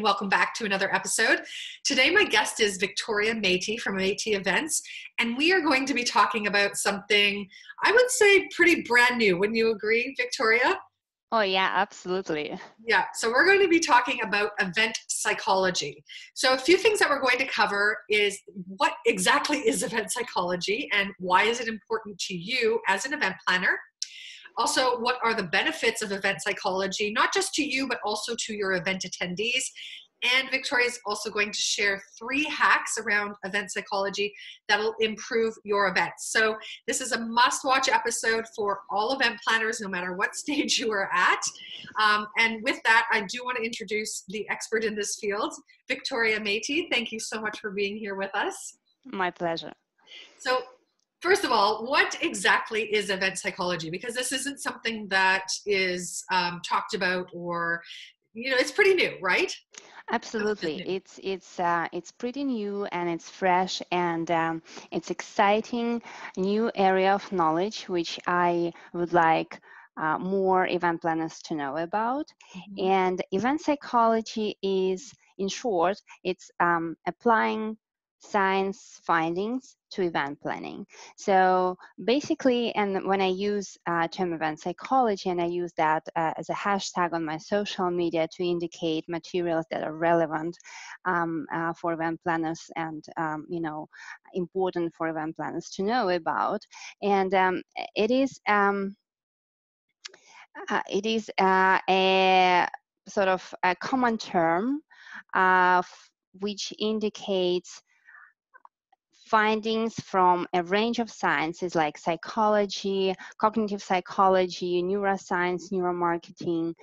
Welcome back to another episode. Today my guest is Victoria Matey from Matey Events, and we are going to be talking about something I would say pretty brand new. Wouldn't you agree, Victoria? Oh yeah, absolutely. Yeah, so we're going to be talking about event psychology. So a few things that we're going to cover is what exactly is event psychology and why is it important to you as an event planner? Also, what are the benefits of event psychology, not just to you, but also to your event attendees? And Victoria's also going to share 3 hacks around event psychology that'll improve your events. So this is a must-watch episode for all event planners, no matter what stage you are at. And with that, I do want to introduce the expert in this field, Victoria Matey. Thank you so much for being here with us. My pleasure. So, first of all, what exactly is event psychology? Because this isn't something that is talked about, or, you know, it's pretty new, right? Absolutely. It's pretty new, and it's fresh, and it's exciting new area of knowledge, which I would like more event planners to know about. Mm-hmm. And event psychology is, in short, it's applying science findings to event planning. So basically, and when I use term event psychology, and I use that as a hashtag on my social media to indicate materials that are relevant for event planners and, you know, important for event planners to know about. And it is a sort of a common term which indicates findings from a range of sciences like psychology, cognitive psychology, neuroscience, neuromarketing,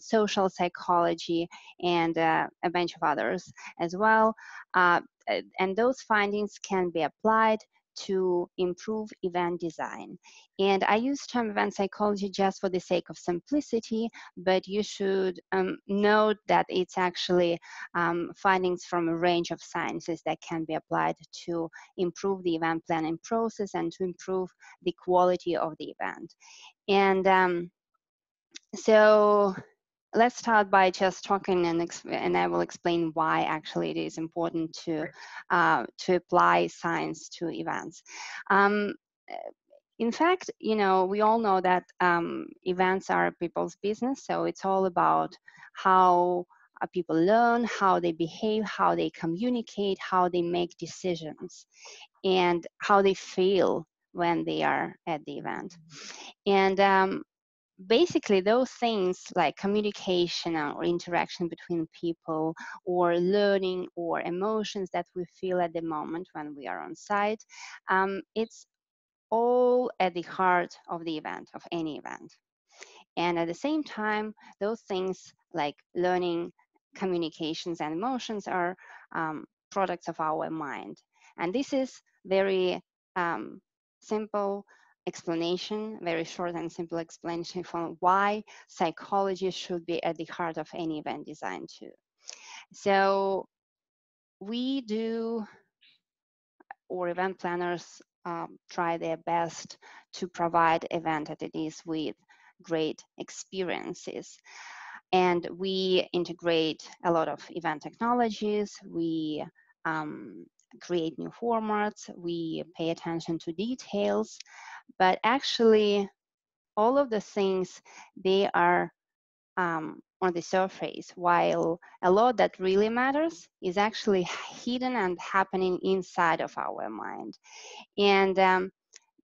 social psychology, and a bunch of others as well. And those findings can be applied to improve event design. And I use term event psychology just for the sake of simplicity, but you should note that it's actually findings from a range of sciences that can be applied to improve the event planning process and to improve the quality of the event. And so let's start by just talking, and I will explain why actually it is important to apply science to events. In fact, you know, we all know that events are people's business, so it's all about how people learn, how they behave, how they communicate, how they make decisions, and how they feel when they are at the event. And basically, those things like communication or interaction between people, or learning, or emotions that we feel at the moment when we are on site, it's all at the heart of the event, of any event. And at the same time, those things like learning, communications, and emotions are products of our mind. And this is very simple explanation, very short and simple explanation for why psychology should be at the heart of any event design too. So we do, or event planners try their best to provide event attendees with great experiences. And we integrate a lot of event technologies. We create new formats, we pay attention to details, but actually all of the things, they are on the surface, while a lot that really matters is actually hidden and happening inside of our mind. And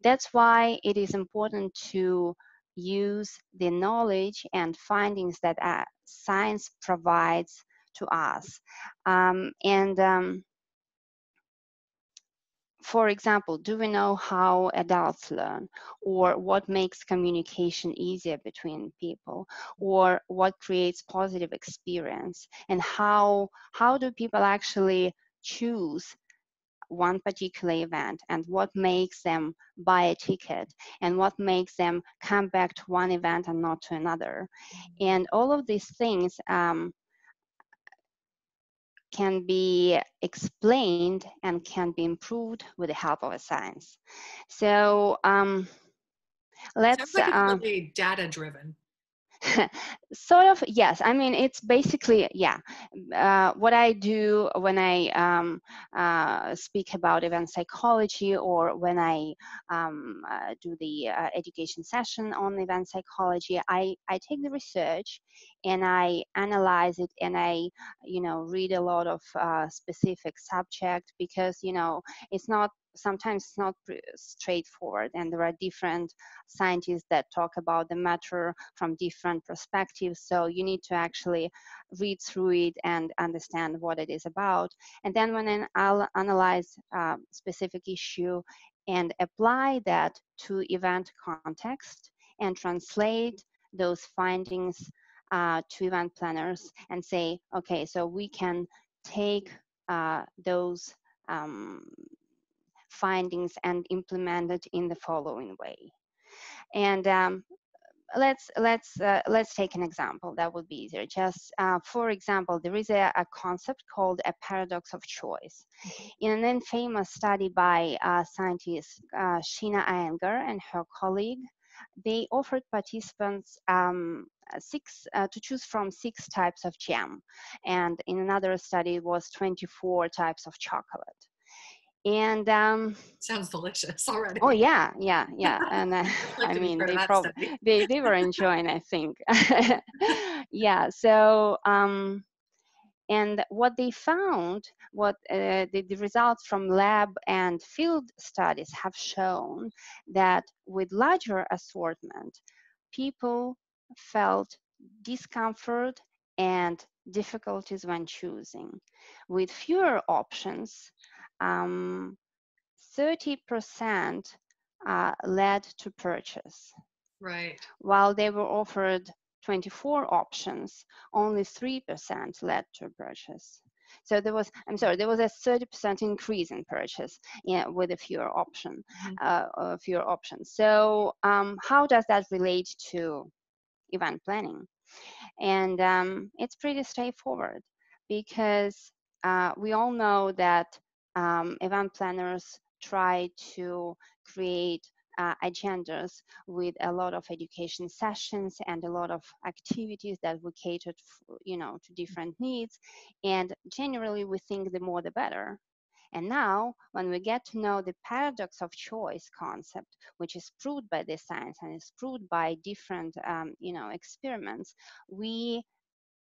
that's why it is important to use the knowledge and findings that science provides to us. For example, do we know how adults learn, or what makes communication easier between people, or what creates positive experience, and how do people actually choose one particular event, and what makes them buy a ticket, and what makes them come back to one event and not to another? And all of these things can be explained and can be improved with the help of science. So let's... Sounds like it's really data-driven. Sort of, yes. I mean, it's basically, yeah. What I do when I speak about event psychology, or when I do the education session on event psychology, I take the research and I analyze it, and I, read a lot of specific subject, because, it's not, sometimes it's not straightforward, and there are different scientists that talk about the matter from different perspectives, so you need to actually read through it and understand what it is about. And then when I'll analyze a specific issue and apply that to event context and translate those findings to event planners and say, okay, so we can take those findings and implement it in the following way. And let's take an example that would be easier. Just for example, there is a concept called a paradox of choice. In an infamous study by scientist Sheena Iyengar and her colleague, they offered participants to choose from 6 types of jam, and in another study it was 24 types of chocolate. And sounds delicious already. Oh yeah. And like, I mean, they probably they were enjoying, I think. Yeah. So and what they found, what the results from lab and field studies have shown, that with larger assortment, people felt discomfort and difficulties when choosing. With fewer options, 30% led to purchase. Right. While they were offered 24 options, only 3% led to purchase. So there was, there was a 30% increase in purchase, with a fewer option, fewer options. So how does that relate to event planning? And it's pretty straightforward, because we all know that event planners try to create agendas with a lot of education sessions and a lot of activities that we catered, to different needs. And generally, we think the more the better. And now, when we get to know the paradox of choice concept, which is proved by the science and is proved by different, experiments, we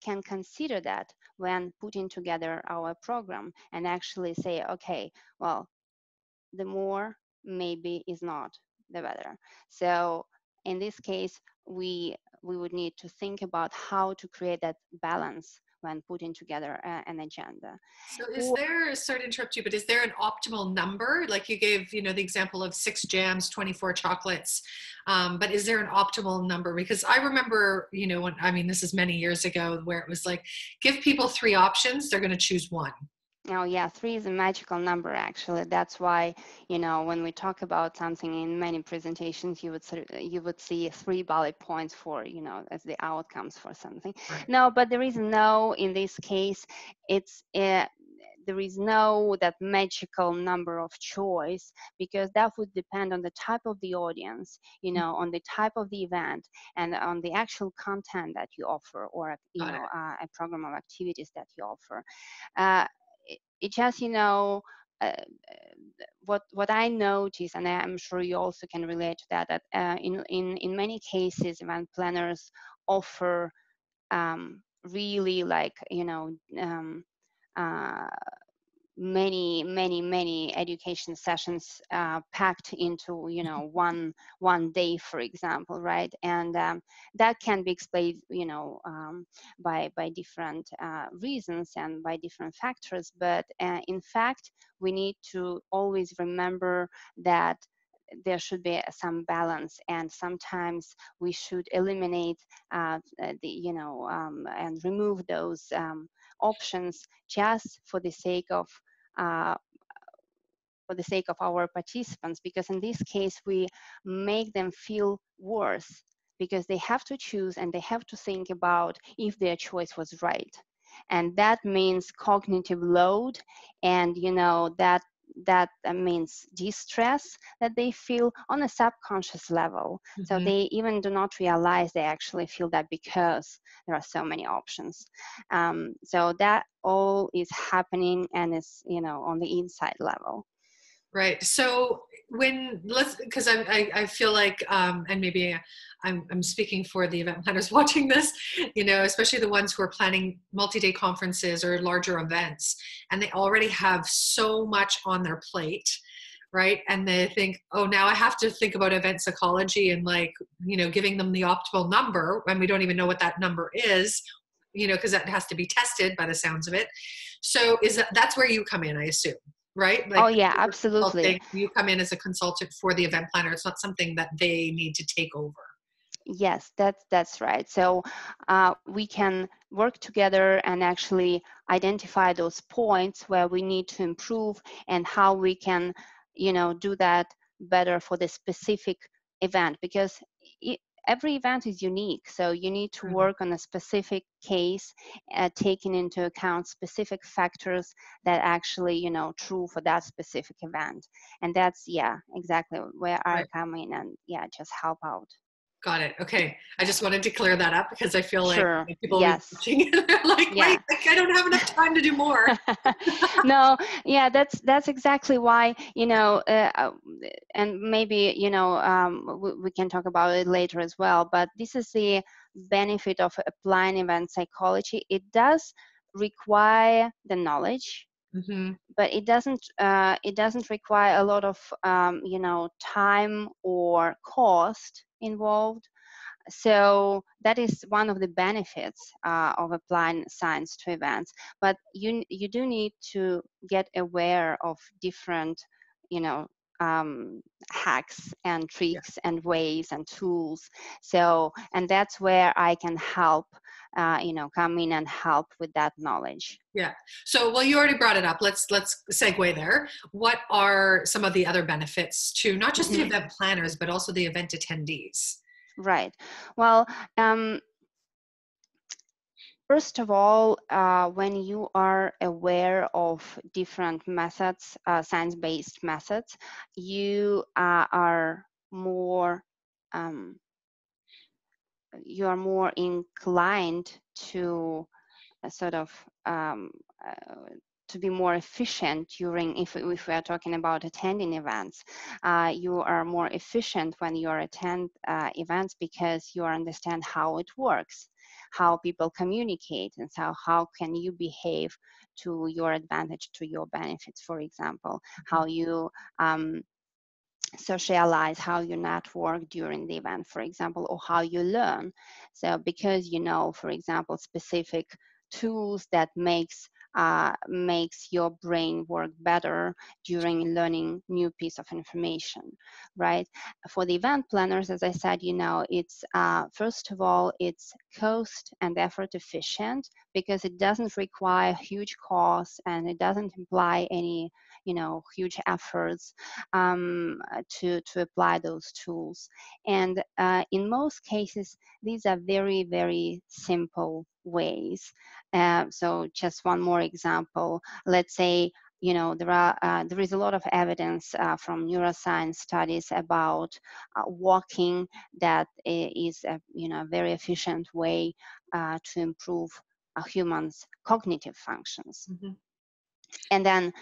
can consider that when putting together our program and actually say, okay, well, the more maybe is not the better. So in this case, we would need to think about how to create that balance when putting together an agenda. So is there, sorry to interrupt you, but is there an optimal number? Like you gave, the example of 6 jams, 24 chocolates, but is there an optimal number? Because I remember, when, this is many years ago, where it was like, give people 3 options, they're gonna choose 1. Oh yeah, 3 is a magical number, actually. That's why, when we talk about something in many presentations, you would see 3 bullet points for, as the outcomes for something. No, but there is no, in this case, it's there is no that magical number of choice, because that would depend on the type of the audience, on the type of the event, and on the actual content that you offer, or a program of activities that you offer. It just, what I notice, and I'm sure you also can relate to that, that in many cases, event planners offer really many education sessions packed into, one day, for example, right? And that can be explained, by different reasons and by different factors. But in fact, we need to always remember that there should be some balance, and sometimes we should eliminate and remove those options just for the sake of our participants, because in this case we make them feel worse, because they have to choose and they have to think about if their choice was right, and that means cognitive load, and that that means distress that they feel on a subconscious level. Mm-hmm. So they even do not realize they actually feel that because there are so many options. So that all is happening and is, you know, on the inside level. Right. So when because I feel like, and maybe I'm speaking for the event planners watching this, you know, especially the ones who are planning multi-day conferences or larger events, and they already have so much on their plate, right? And they think, oh, now I have to think about event psychology and, like, you know, giving them the optimal number when we don't even know what that number is, you know, because that has to be tested by the sounds of it. So is that's where you come in, I assume. Right? Like, oh yeah, absolutely. You come in as a consultant for the event planner. It's not something that they need to take over. Yes, that's right. So we can work together and actually identify those points where we need to improve and how we can, you know, do that better for the specific event, because every event is unique, so you need to work on a specific case, taking into account specific factors that actually, you know, true for that specific event. And that's, yeah, exactly where I come in and, yeah, just help out. Got it. Okay. I just wanted to clear that up because I feel like people are watching and they're like, wait, like, I don't have enough time to do more. No, yeah, that's exactly why, you know, and maybe, you know, we can talk about it later as well, but this is the benefit of applying event psychology. It does require the knowledge. Mm-hmm. But it doesn't require a lot of, you know, time or cost involved. So that is one of the benefits of applying science to events. But you do need to get aware of different, you know, hacks and tricks and ways and tools. So, and that's where I can help, you know, come in and help with that knowledge. Yeah. So, well, you already brought it up. Let's segue there. What are some of the other benefits to not just the event planners, but also the event attendees? Right. Well, first of all, when you are aware of different methods, science-based methods, you are more inclined to sort of to be more efficient during, if we are talking about attending events, you are more efficient when you are attend events because you understand how it works, how people communicate, and so how can you behave to your advantage, to your benefits, for example, how you socialize, how you network during the event, for example, or how you learn. So because you know, for example, specific tools that makes your brain work better during learning new piece of information, right? For the event planners, as I said, you know, it's first of all, it's cost and effort efficient because it doesn't require huge costs and it doesn't imply any, you know, huge efforts to apply those tools. And in most cases, these are very, very simple ways. So just one more example, let's say, you know, there is a lot of evidence from neuroscience studies about walking that is a, you know, very efficient way to improve a human's cognitive functions. Mm-hmm. And then,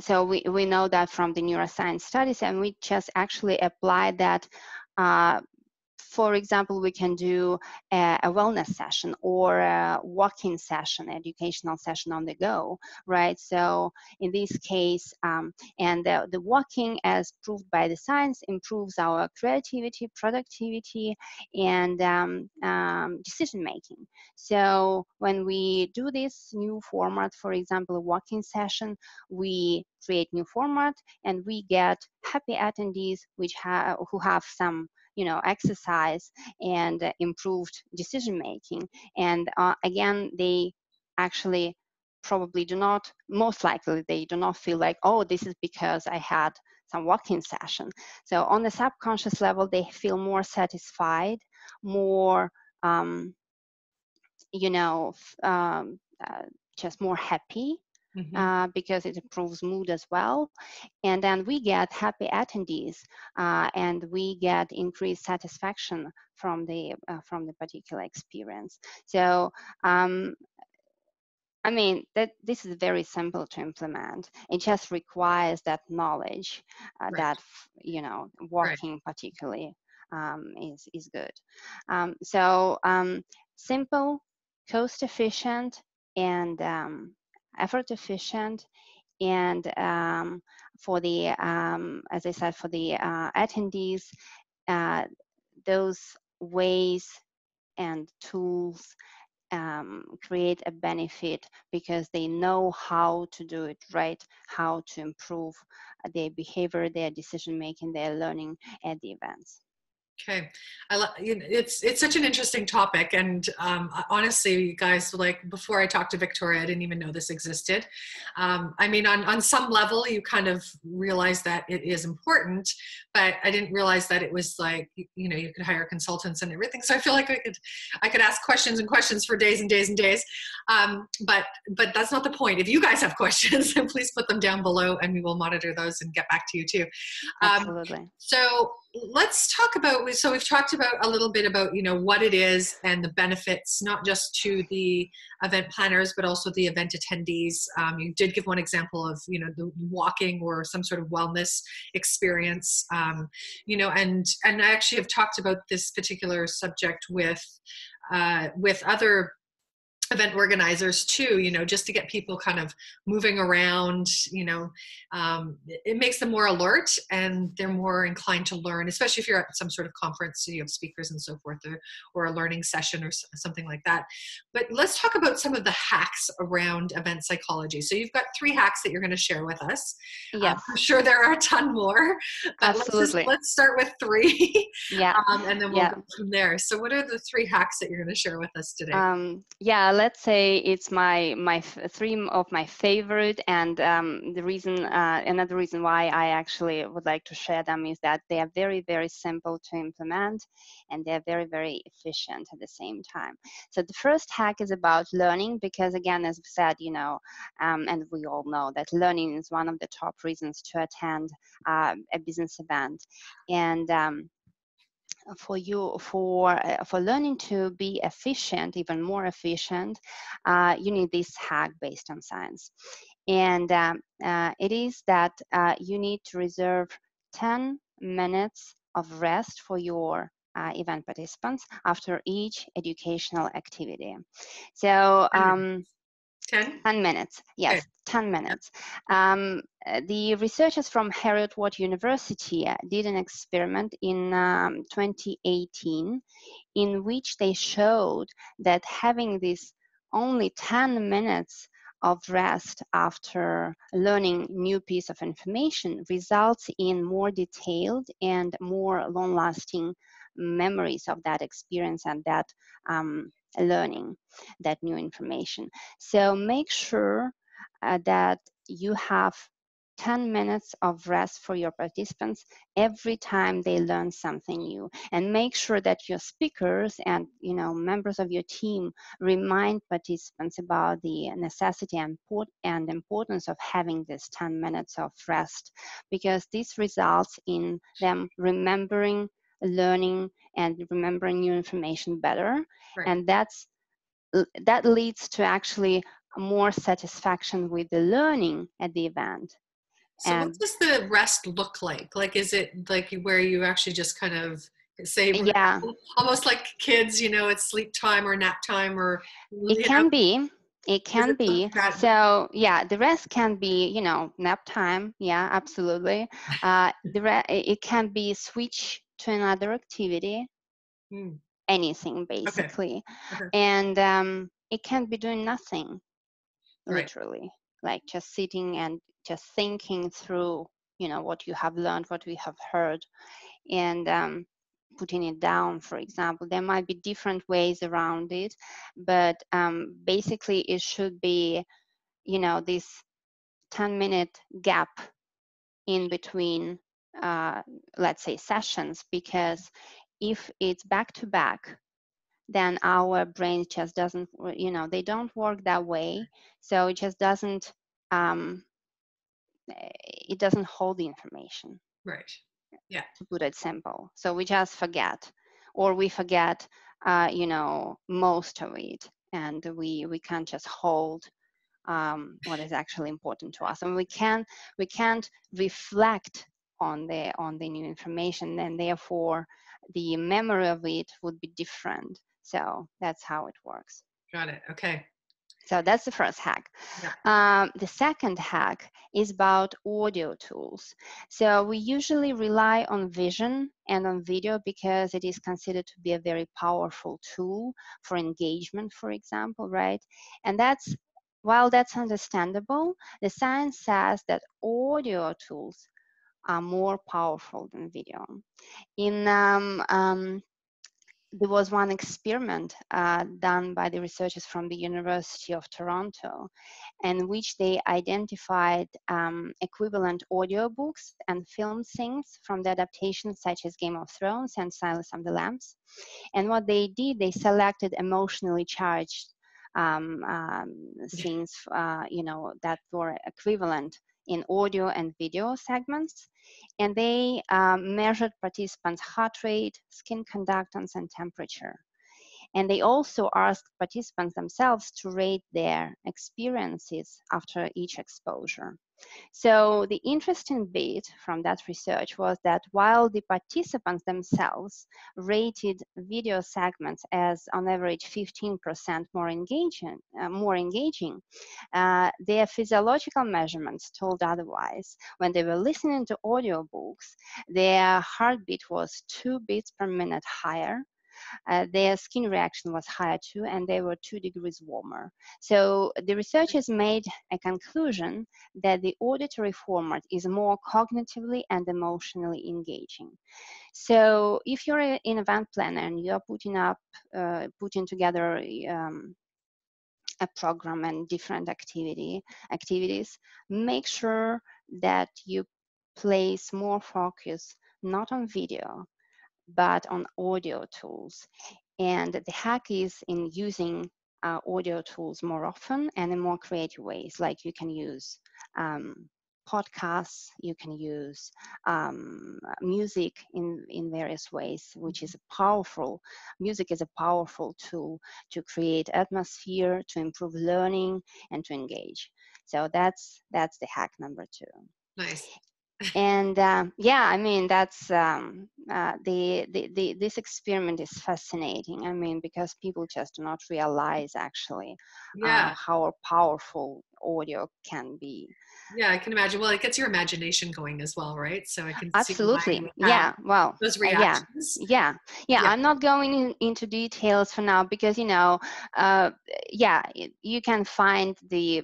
so we know that from the neuroscience studies, and we just actually apply that. For example, we can do a wellness session or a walking session, educational session on the go, right? So in this case, and the walking, as proved by the science, improves our creativity, productivity, and decision-making. So when we do this new format, for example, a walking session, we create new format and we get happy attendees who have some, you know, exercise and improved decision making. And again, they actually probably do not, most likely they do not feel like, oh, this is because I had some walking session. So on the subconscious level, they feel more satisfied, more, just more happy Mm-hmm. Because it improves mood as well. And then we get happy attendees and we get increased satisfaction from the particular experience. So I mean, this is very simple to implement. It just requires that knowledge right. that, you know, working right. particularly is good. Simple, cost efficient, and effort efficient, and for the as I said, for the attendees, those ways and tools create a benefit because they know how to do it right, how to improve their behavior, their decision making, their learning at the events. Okay, it's such an interesting topic, and honestly, you guys, like before I talked to Victoria, I didn't even know this existed. I mean, on some level, you kind of realize that it is important, but I didn't realize that it was like, you know, you could hire consultants and everything. So I feel like I could ask questions and questions for days and days and days. But that's not the point. If you guys have questions, then please put them down below, and we will monitor those and get back to you too. Absolutely. So let's talk about, so we've talked about a little bit about, you know, what it is and the benefits, not just to the event planners, but also the event attendees. You did give one example of, you know, the walking or some sort of wellness experience, you know, and I actually have talked about this particular subject with other event organizers too, you know, just to get people kind of moving around, you know, it makes them more alert and they're more inclined to learn, especially if you're at some sort of conference, so you have speakers and so forth, or a learning session or something like that. But let's talk about some of the hacks around event psychology. So you've got 3 hacks that you're going to share with us. Yeah, I'm sure there are a ton more, but absolutely. Let's start with 3. Yeah, and then we'll yeah. go from there. So what are the 3 hacks that you're going to share with us today? Yeah. Let's say it's my 3 of my favorite, and the reason another reason why I actually would like to share them is that they are very, very simple to implement, and they're very, very efficient at the same time. So the first hack is about learning, because again, as we said, you know, and we all know that learning is one of the top reasons to attend a business event, and for learning to be efficient, even more efficient, you need this hack based on science. And it is that you need to reserve 10 minutes of rest for your event participants after each educational activity. So 10 minutes, yes, okay. 10 minutes. The researchers from Heriot-Watt University did an experiment in 2018 in which they showed that having this only 10 minutes of rest after learning new piece of information results in more detailed and more long-lasting memories of that experience and that learning, that new information. So make sure that you have 10 minutes of rest for your participants every time they learn something new, and make sure that your speakers and, you know, members of your team remind participants about the necessity and importance of having this 10 minutes of rest, because this results in them remembering learning and remembering new information better. Right. And that leads to actually more satisfaction with the learning at the event. So what does the rest look like? Like, is it like where you actually just kind of say, yeah, almost like kids, you know, it's sleep time or nap time, or it can be. It can be. So yeah, the rest can be, you know, nap time. Yeah, absolutely. It can be switch to another activity, anything basically. Okay. Okay. And it can be doing nothing, literally, right. Like just sitting and just thinking through, you know, what you have learned, what we have heard, and putting it down, for example. There might be different ways around it, but basically it should be, you know, this 10-minute gap in between let's say sessions, because if it's back to back, then our brain just doesn't, you know, they don't work that way. So it just doesn't it doesn't hold the information. Right. Yeah. To put it simple. So we just forget, or we forget, you know, most of it, and we can't just hold what is actually important to us, and we can't reflect on the new information, and therefore the memory of it would be different. So that's how it works. Got it. Okay. So that's the first hack. Yeah. The second hack is about audio tools. So we usually rely on vision and on video because it is considered to be a very powerful tool for engagement, for example, right? And that's, while that's understandable, the science says that audio tools are more powerful than video. In there was one experiment done by the researchers from the University of Toronto, in which they identified equivalent audiobooks and film scenes from the adaptations such as Game of Thrones and Silence of the Lambs. And what they did, they selected emotionally charged scenes, you know, that were equivalent in audio and video segments. And they measured participants' heart rate, skin conductance, and temperature. And they also asked participants themselves to rate their experiences after each exposure. So the interesting bit from that research was that while the participants themselves rated video segments as on average 15% more engaging, their physiological measurements told otherwise. When they were listening to audiobooks, their heartbeat was 2 beats per minute higher. Their skin reaction was higher too, and they were 2 degrees warmer. So the researchers made a conclusion that the auditory format is more cognitively and emotionally engaging. So if you're an event planner and you're putting together a program and different activities, make sure that you place more focus not on video, but on audio tools. And the hack is in using audio tools more often and in more creative ways. Like you can use podcasts, you can use music in various ways, which is a powerful tool to create atmosphere, to improve learning, and to engage. So that's the hack number 2. Nice. And yeah, I mean, that's this experiment is fascinating. I mean, because people just do not realize actually how powerful audio can be. Yeah, I can imagine. Well, it gets your imagination going as well, right? So I can absolutely see well those reactions. Yeah. I'm not going into details for now because you know you can find the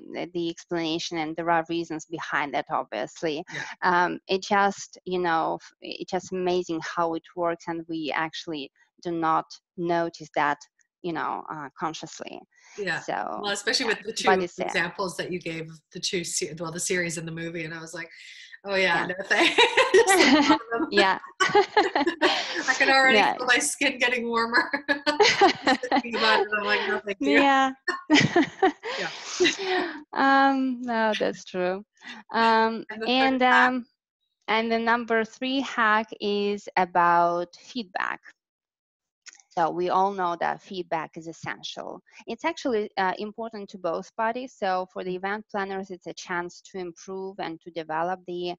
explanation, and there are reasons behind that, obviously. Yeah. It just, you know, it's just amazing how it works, and we actually do not notice that, you know, consciously. Yeah. So, well, especially with the two examples that you gave, the series and the movie, and I was like, oh yeah, no thanks. Yeah. I can already feel my skin getting warmer. I'm like, no, thank you. Yeah. Yeah. No, that's true. And the number 3 hack is about feedback. So we all know that feedback is essential. It's actually important to both parties. So for the event planners, it's a chance to improve and to develop the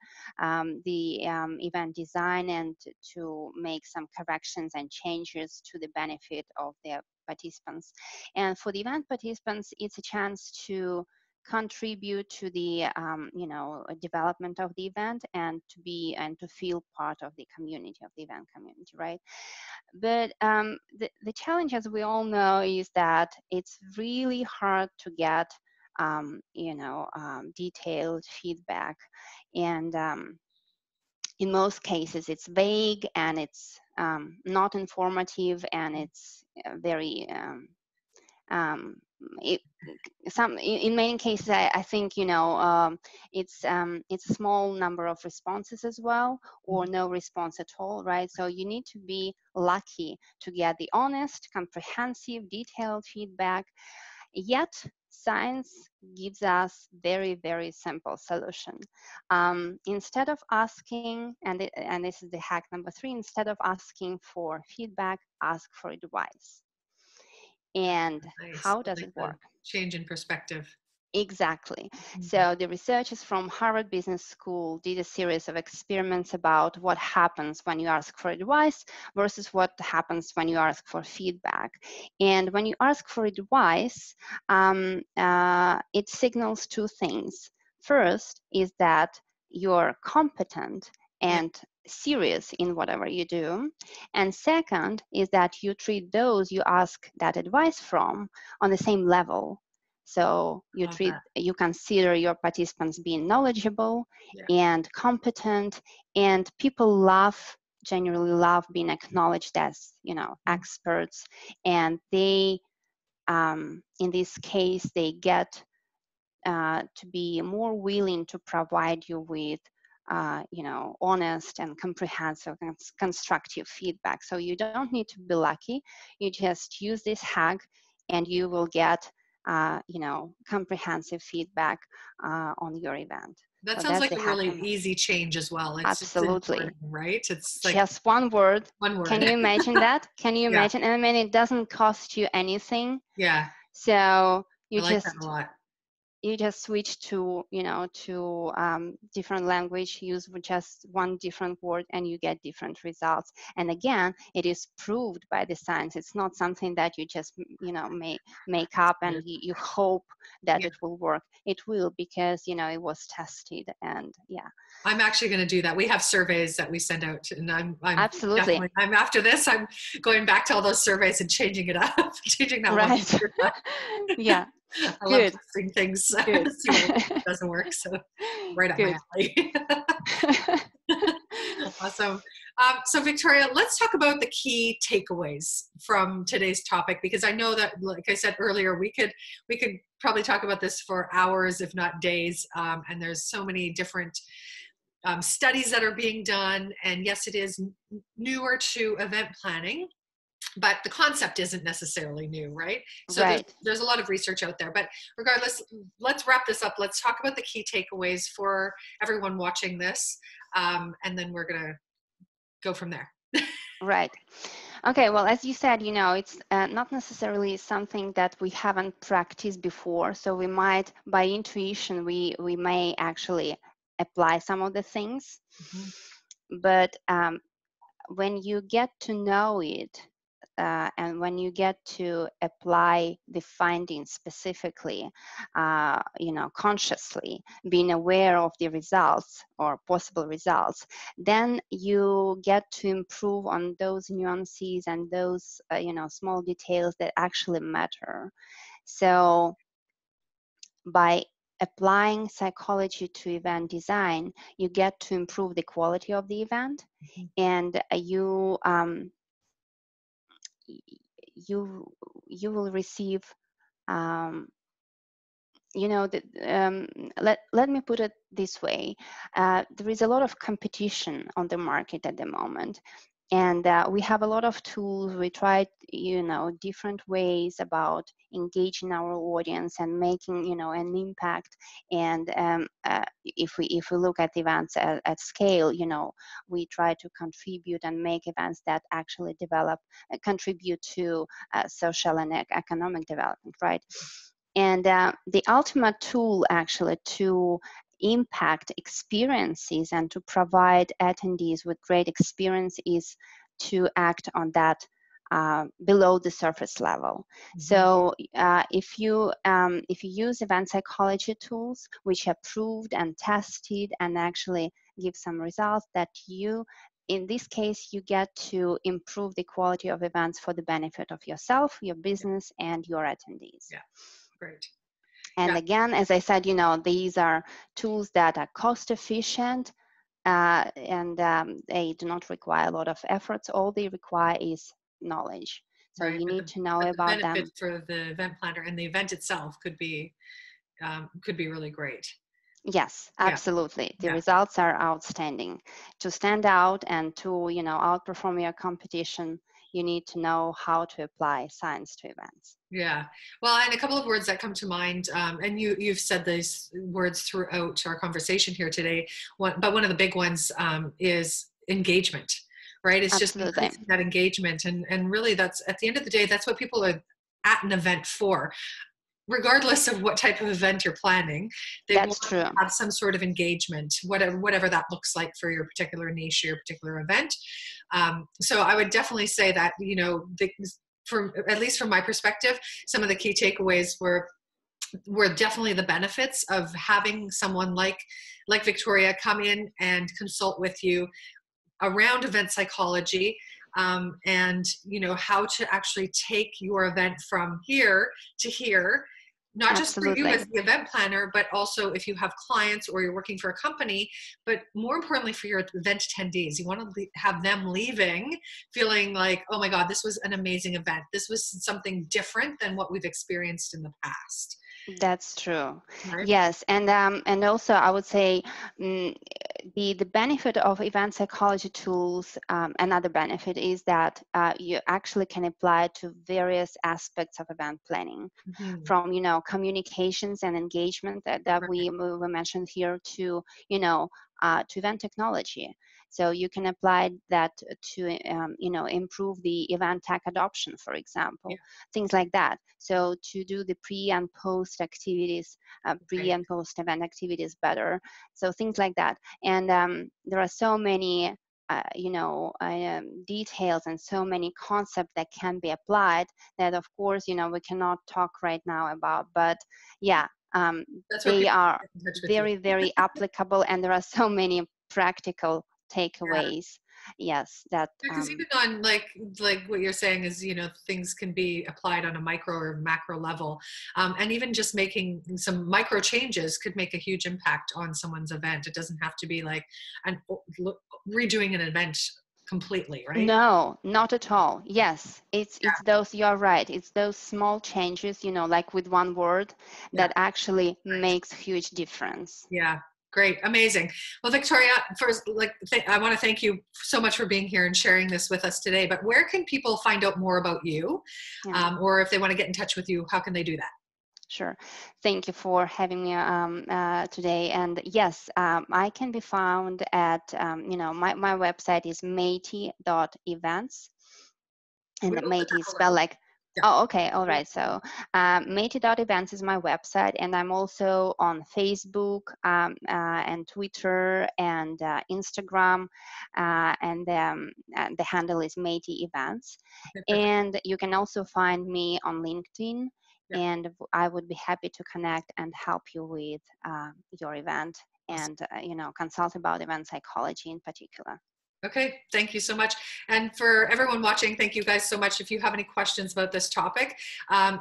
event design and to make some corrections and changes to the benefit of their participants. And for the event participants, it's a chance to contribute to the development of the event and to feel part of the community, of the event community, right? But the challenge, as we all know, is that it's really hard to get detailed feedback, and in most cases it's vague, and it's not informative, and it's very in many cases, I think, you know, it's a small number of responses as well, or no response at all, right? So you need to be lucky to get the honest, comprehensive, detailed feedback. Yet, science gives us very, very simple solution. Instead of asking, and this is the hack number 3, instead of asking for feedback, ask for advice. And nice. How does it work? Change in perspective. Exactly. Mm-hmm. So the researchers from Harvard Business School did a series of experiments about what happens when you ask for advice versus what happens when you ask for feedback. And when you ask for advice, it signals 2 things. First is that you're competent and serious in whatever you do, and second is that you treat those you ask that advice from on the same level. So you you consider your participants being knowledgeable and competent, and people generally love being acknowledged as, you know, experts, and they in this case they get to be more willing to provide you with you know, honest and comprehensive and constructive feedback. So you don't need to be lucky. You just use this hack and you will get, you know, comprehensive feedback on your event. That sounds like a really easy change as well. It's absolutely right. It's like just one word. One word. Can you imagine that? Can you imagine? I mean, it doesn't cost you anything. Yeah. So you like that a lot. You just switch to, you know, to different language, use just one different word, and you get different results. And again, it is proved by the science. It's not something that you just, you know, make up and you hope that it will work. It will, because, you know, it was tested. And I'm actually going to do that. We have surveys that we send out, and I'm absolutely. I'm after this. I'm going back to all those surveys and changing it up, changing that one. Yeah. I love testing things. It doesn't work, so right up my alley. Awesome. So Victoria, let's talk about the key takeaways from today's topic, because I know that, like I said earlier, we could probably talk about this for hours, if not days. And there's so many different studies that are being done. And yes, it is newer to event planning, but the concept isn't necessarily new, right? So there's a lot of research out there. But regardless, let's wrap this up. Let's talk about the key takeaways for everyone watching this, and then we're going to go from there. Right. Okay. Well, as you said, you know, it's not necessarily something that we haven't practiced before. So we might, by intuition, we may actually apply some of the things. Mm-hmm. But when you get to know it, and when you get to apply the findings specifically, you know, consciously, being aware of the results or possible results, then you get to improve on those nuances and those, you know, small details that actually matter. So by applying psychology to event design, you get to improve the quality of the event, and you will receive, you know, let me put it this way. There is a lot of competition on the market at the moment. And we have a lot of tools. We tried, you know, different ways about engaging our audience and making, you know, an impact. And if we look at events at scale, you know, we try to contribute and make events that actually contribute to social and economic development, right? And the ultimate tool actually to impact experiences and to provide attendees with great experience is to act on that below the surface level. Mm-hmm. So if you use event psychology tools, which are proved and tested and actually give some results, that you, in this case, you get to improve the quality of events for the benefit of yourself, your business, and your attendees. Yeah, great. And again, as I said, you know, these are tools that are cost efficient, and they do not require a lot of efforts. All they require is knowledge. So you need to know about them. The benefit for the event planner and the event itself could be really great. Yes, absolutely. Yeah. The results are outstanding. To stand out and to, you know, outperform your competition, you need to know how to apply science to events. Yeah. Well, and a couple of words that come to mind, and you've said these words throughout our conversation here today, but one of the big ones is engagement, right? It's Absolutely. Just increasing that engagement. And really, that's at the end of the day, that's what people are at an event for. Regardless of what type of event you're planning, they That's want true. To have some sort of engagement, whatever that looks like for your particular niche, your particular event. So I would definitely say that, you know, at least from my perspective, some of the key takeaways were definitely the benefits of having someone like Victoria come in and consult with you around event psychology. And you know, how to actually take your event from here to here, not Absolutely. Just for you as the event planner, but also if you have clients or you're working for a company, but more importantly for your event attendees. You want to have them leaving feeling like, oh my God, this was an amazing event. This was something different than what we've experienced in the past. That's true. Right? Yes. And also I would say the benefit of event psychology tools, another benefit is that you actually can apply to various aspects of event planning, mm-hmm. from, you know, communications and engagement that we mentioned here to, you know, to event technology. So you can apply that to, you know, improve the event tech adoption, for example, yeah. things like that. So to do the pre and post activities, pre and post event activities better. So things like that. And there are so many, you know, details and so many concepts that can be applied that, of course, you know, we cannot talk right now about, but yeah. They are very, very applicable, and there are so many practical takeaways. Yeah. Yes, that because even on like what you're saying is, you know, things can be applied on a micro or macro level, and even just making some micro changes could make a huge impact on someone's event. It doesn't have to be like redoing an event completely, right? No, not at all. Yes, it's those, you're right. It's those small changes, you know, like with one word that actually makes huge difference. Yeah. Great. Amazing. Well, Victoria, first, I want to thank you so much for being here and sharing this with us today, but where can people find out more about you? Yeah. Or if they want to get in touch with you, how can they do that? Sure. Thank you for having me today. And yes, I can be found at, you know, my website is matey.events, and the Matey is spelled like, yeah. Oh, okay. All right. So matey.events is my website, and I'm also on Facebook and Twitter and Instagram, and the handle is Matey Events. And you can also find me on LinkedIn, yeah. and I would be happy to connect and help you with your event and, you know, consult about event psychology in particular. Okay, thank you so much. And for everyone watching, thank you guys so much. If you have any questions about this topic,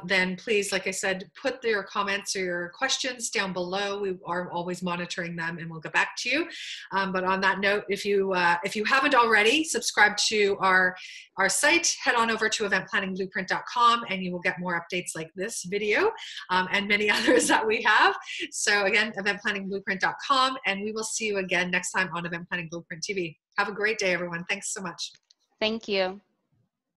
then please, like I said, put your comments or your questions down below. We are always monitoring them, and we'll get back to you. But on that note, if you haven't already, subscribe to our site, head on over to eventplanningblueprint.com, and you will get more updates like this video and many others that we have. So again, eventplanningblueprint.com, and we will see you again next time on Event Planning Blueprint TV. Have a great day, everyone. Thanks so much. Thank you.